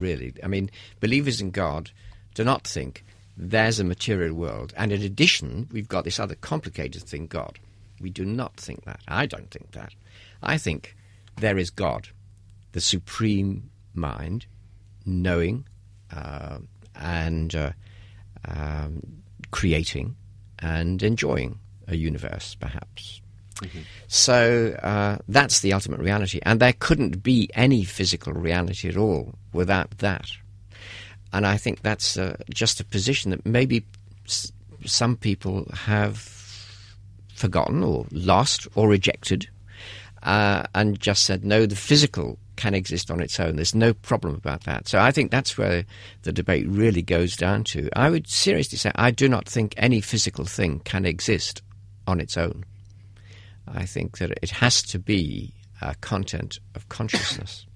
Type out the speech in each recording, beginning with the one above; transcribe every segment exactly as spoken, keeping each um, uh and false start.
really. I mean, believers in God do not think there's a material world. And in addition, we've got this other complicated thing, God. We do not think that. I don't think that. I think there is God, the supreme mind, knowing uh, and uh, um, creating and enjoying a universe, perhaps. Mm-hmm. So uh, that's the ultimate reality. And there couldn't be any physical reality at all without that. And I think that's uh, just a position that maybe s- some people have forgotten or lost or rejected uh, and just said, no, the physical can exist on its own. There's no problem about that. So I think that's where the debate really goes down to. I would seriously say I do not think any physical thing can exist on its own. I think that it has to be a content of consciousness.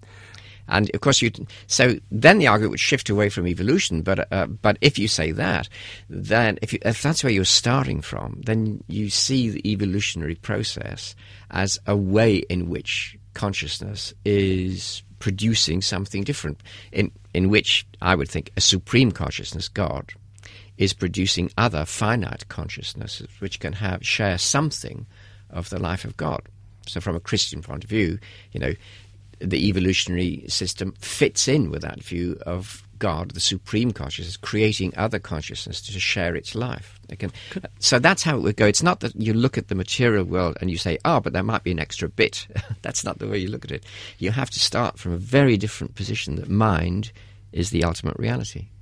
And, of course, you so then the argument would shift away from evolution, but uh, but if you say that, then if, you, if that's where you're starting from, then you see the evolutionary process as a way in which consciousness is producing something different, in, in which I would think a supreme consciousness, God, is producing other finite consciousnesses which can have share something of the life of God. So from a Christian point of view, you know, the evolutionary system fits in with that view of God, the supreme consciousness, creating other consciousness to share its life. It can, so that's how it would go. It's not that you look at the material world and you say, oh, but there might be an extra bit. That's not the way you look at it. You have to start from a very different position, that mind is the ultimate reality.